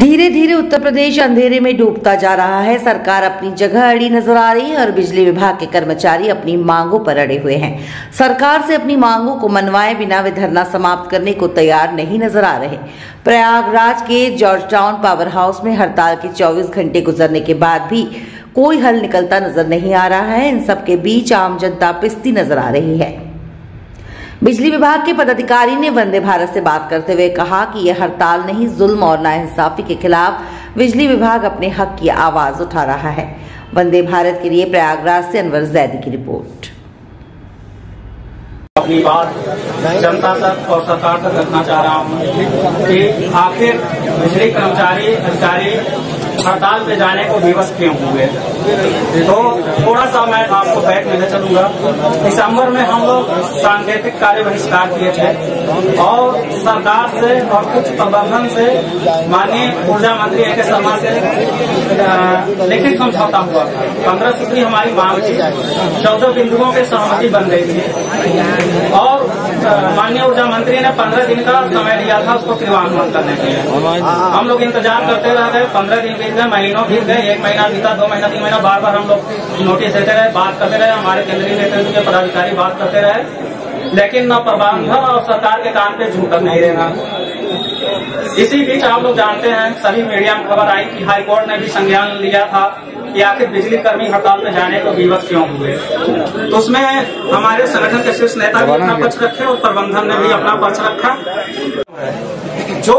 धीरे धीरे उत्तर प्रदेश अंधेरे में डूबता जा रहा है। सरकार अपनी जगह अड़ी नजर आ रही है और बिजली विभाग के कर्मचारी अपनी मांगों पर अड़े हुए हैं। सरकार से अपनी मांगों को मनवाए बिना वे धरना समाप्त करने को तैयार नहीं नजर आ रहे। प्रयागराज के जॉर्ज टाउन पावर हाउस में हड़ताल के 24 घंटे गुजरने के बाद भी कोई हल निकलता नजर नहीं आ रहा है। इन सबके बीच आम जनता पिसती नजर आ रही है। बिजली विभाग के पदाधिकारी ने वंदे भारत से बात करते हुए कहा कि यह हड़ताल नहीं, जुल्म और नाइंसाफी के खिलाफ बिजली विभाग अपने हक की आवाज उठा रहा है। वंदे भारत के लिए प्रयागराज से अनवर जैदी की रिपोर्ट। अपनी बात जनता तक और सरकार तक रखना चाह रहा हूँ कि आखिर बिजली कर्मचारी अधिकारी हड़ताल पे जाने को विवश क्यों हुए। तो थोड़ा सा मैं आपको बैक लेना चलूंगा। दिसंबर में हम लोग सांकेतिक कार्य बहिष्कार किए थे और सरकार से और कुछ प्रबंधन से माननीय ऊर्जा मंत्री ए के शर्मा से लिखित समझौता हुआ था। 15 सूत्री हमारी मांग थी, 14 बिंदुओं के सहमति बन गई थी और माननीय ऊर्जा मंत्री ने 15 दिन का समय दिया था उसको क्रियान्वयन करने के लिए। हम लोग इंतजार करते रह गए, 15 दिन बीत गए, महीनों बीत गए, 1 महीना बीता, 2 महीना, 3 महीना, बार बार हम लोग नोटिस देते रहे, बात करते रहे, हमारे केंद्रीय नेतृत्व के पदाधिकारी बात करते रहे, लेकिन न प्रबंधन और सरकार के कान पे झूठ नहीं रहना। इसी बीच आप लोग जानते हैं, सभी मीडिया में खबर आई कि हाईकोर्ट ने भी संज्ञान लिया था कि आखिर बिजली कर्मी हड़ताल में जाने को विवश क्यों हुए। तो उसमें हमारे संगठन के शीर्ष नेता भी अपना पक्ष रखे और प्रबंधन ने भी अपना पक्ष रखा। जो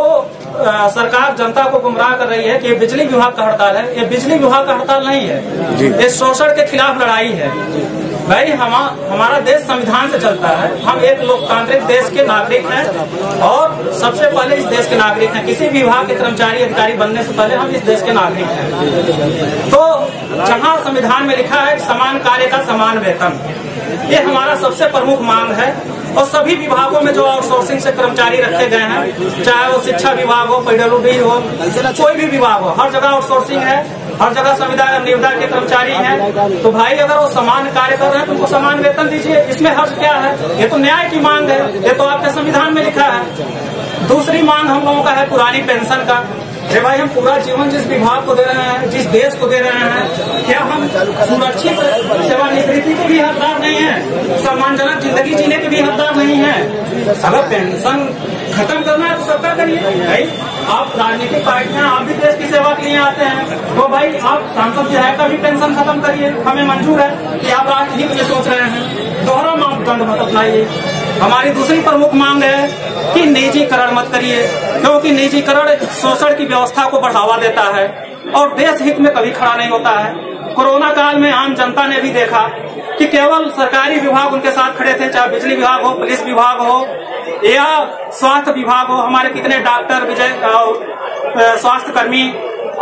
सरकार जनता को गुमराह कर रही है कि ये बिजली विभाग का हड़ताल है, ये बिजली विभाग का हड़ताल नहीं है, ये शोषण के खिलाफ लड़ाई है। भाई हमारा देश संविधान से चलता है, हम एक लोकतांत्रिक देश के नागरिक हैं और सबसे पहले इस देश के नागरिक हैं। किसी भी विभाग के कर्मचारी अधिकारी बनने से पहले हम इस देश के नागरिक हैं। तो जहां संविधान में लिखा है समान कार्य का समान वेतन, ये हमारा सबसे प्रमुख मांग है। और सभी विभागों में जो आउटसोर्सिंग से कर्मचारी रखे गए हैं, चाहे वो शिक्षा विभाग हो, पीडब्ल्यूडी हो, कोई भी विभाग हो, हर जगह आउटसोर्सिंग है, हर जगह संविदा निविदा के कर्मचारी हैं। तो भाई अगर वो समान कार्य कर रहे हैं तो उनको समान वेतन दीजिए, इसमें हर्ष क्या है। ये तो न्याय की मांग है, ये तो आपके संविधान में लिखा है। दूसरी मांग हम लोगों का है पुरानी पेंशन का। अरे भाई, हम पूरा जीवन जिस विभाग को दे रहे हैं, जिस देश को दे रहे हैं, क्या हम सुरक्षित सेवानिवृत्ति के भी हकदार नहीं है, सम्मानजनक जिंदगी जीने के भी हकदार नहीं है। अगर पेंशन खत्म करना है तो सबका करिए। भाई आप राजनीतिक पार्टियां, आप भी देश की सेवा के लिए आते हैं, तो भाई आप सांसद विधायक का भी पेंशन खत्म करिए। हमें मंजूर है कि आप राजनीति के लिए सोच रहे हैं, दोहरा मापदंड मत अपनाइए। हमारी दूसरी प्रमुख मांग है कि निजीकरण मत करिए, क्योंकि निजीकरण शोषण की व्यवस्था को बढ़ावा देता है और देश हित में कभी खड़ा नहीं होता है। कोरोना काल में आम जनता ने भी देखा कि केवल सरकारी विभाग उनके साथ खड़े थे, चाहे बिजली विभाग हो, पुलिस विभाग हो या स्वास्थ्य विभाग हो। हमारे कितने डॉक्टर, स्वास्थ्य कर्मी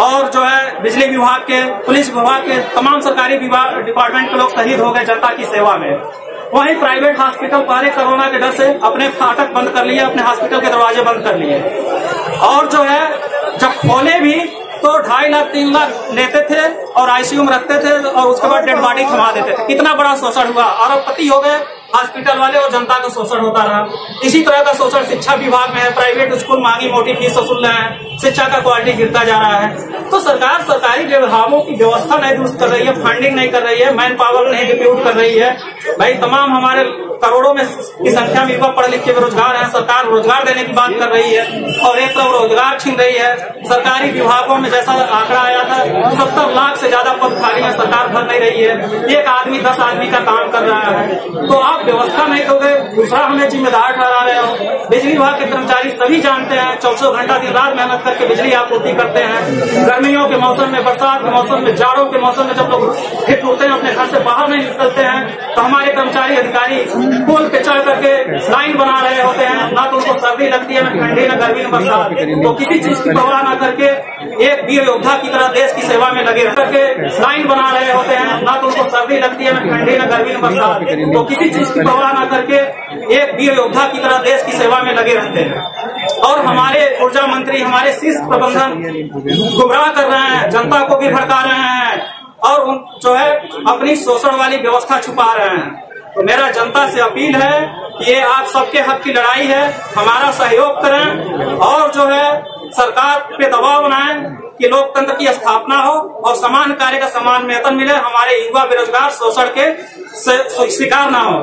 और जो है बिजली विभाग के, पुलिस विभाग के, तमाम सरकारी डिपार्टमेंट के लोग शहीद हो गए जनता की सेवा में। वहीं प्राइवेट हॉस्पिटल पहले कोरोना के डर से अपने फाटक बंद कर लिए, अपने हॉस्पिटल के दरवाजे बंद कर लिए और जो है जब खोले भी तो 2.5 लाख 3 लाख लेते थे और आईसीयू में रखते थे और उसके बाद डेड बॉडी थमा देते थे। कितना बड़ा शोषण हुआ, अरबपति हो गए हॉस्पिटल वाले और जनता का शोषण होता रहा। इसी तरह का शोषण शिक्षा विभाग में है, प्राइवेट स्कूल मांगी मोटी फीस वसूल रहे हैं, शिक्षा का क्वालिटी गिरता जा रहा है। तो सरकार सरकारी विभागों की व्यवस्था नहीं दुरुस्त कर रही है, फंडिंग नहीं कर रही है, मैन पावर नहीं डिप्यूट कर रही है। भाई तमाम हमारे करोड़ों में की संख्या में युवा पढ़ लिख के बेरोजगार है, सरकार रोजगार देने की बात कर रही है और एक तरफ रोजगार छीन रही है। सरकारी विभागों में जैसा आंकड़ा आया था 70 लाख से ज्यादा पद खाली है, सरकार भर नहीं रही है, एक आदमी 10 आदमी का काम कर रहा है। तो आप व्यवस्था नहीं दोगे, दूसरा हमें जिम्मेदार ठहरा रहे हो। बिजली विभाग के कर्मचारी सभी जानते हैं 24 घंटा दिन रात मेहनत करके बिजली आपूर्ति करते हैं। गर्मियों के मौसम में, बरसात के मौसम में, जाड़ों के मौसम में जब लोग फिट होते हैं, अपने घर से बाहर नहीं निकलते हैं, तो हमारे कर्मचारी अधिकारी पुल पे चढ़ करके लाइन बना रहे होते हैं। ना तो उनको सर्दी लगती है, ना ठंडी, ना गर्मी, ना बरसात। तो किसी चीज की परवाह न करके एक वीर योद्धा की तरह देश की सेवा में लगे करके लाइन बना रहे होते हैं। ना तो उनको सर्दी लगती है, ना ठंडी, ना गर्मी, ना बरसात। तो किसी चीज की परवाह न करके एक वीर योद्धा की तरह देश की सेवा में लगे रहते हैं। और हमारे ऊर्जा मंत्री, हमारे शीर्ष प्रबंधन गुमराह कर रहे हैं, जनता को भी भड़का रहे हैं और जो है अपनी शोषण वाली व्यवस्था छुपा रहे हैं। मेरा जनता से अपील है कि ये आप सबके हक की लड़ाई है, हमारा सहयोग करें और जो है सरकार पे दबाव बनाएं कि लोकतंत्र की स्थापना हो और समान कार्य का समान वेतन मिले, हमारे युवा बेरोजगार शोषण के शिकार ना हो।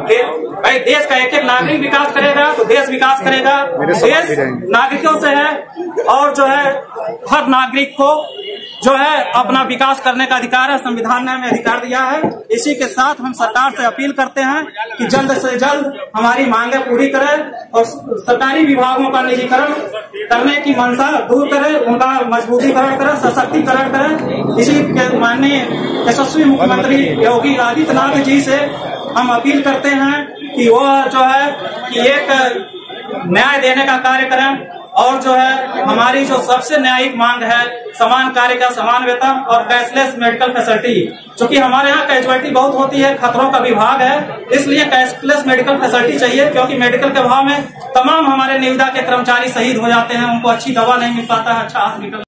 भाई देश का एक एक नागरिक विकास करेगा तो देश विकास करेगा। देश नागरिकों से है और जो है हर नागरिक को जो है अपना विकास करने का अधिकार है, संविधान ने हमें अधिकार दिया है। इसी के साथ हम सरकार से अपील करते हैं कि जल्द से जल्द हमारी मांगे पूरी करें और सरकारी विभागों का निजीकरण करने की मंशा दूर करें, उनका मजबूतीकरण करें, सशक्तिकरण करें। इसी के माननीय यशस्वी मुख्यमंत्री योगी आदित्यनाथ जी से हम अपील करते हैं कि वो जो है कि एक न्याय देने का कार्य करें और जो है हमारी जो सबसे न्यायिक मांग है समान कार्य का समान वेतन और कैशलेस मेडिकल फैसिलिटी, क्योंकि हमारे यहाँ कैजुअलिटी बहुत होती है, खतरों का विभाग है, इसलिए कैशलेस मेडिकल फैसिलिटी चाहिए क्योंकि मेडिकल के अभाव में तमाम हमारे निविदा के कर्मचारी शहीद हो जाते हैं, उनको अच्छी दवा नहीं मिल पाता है, अच्छा हॉस्पिटल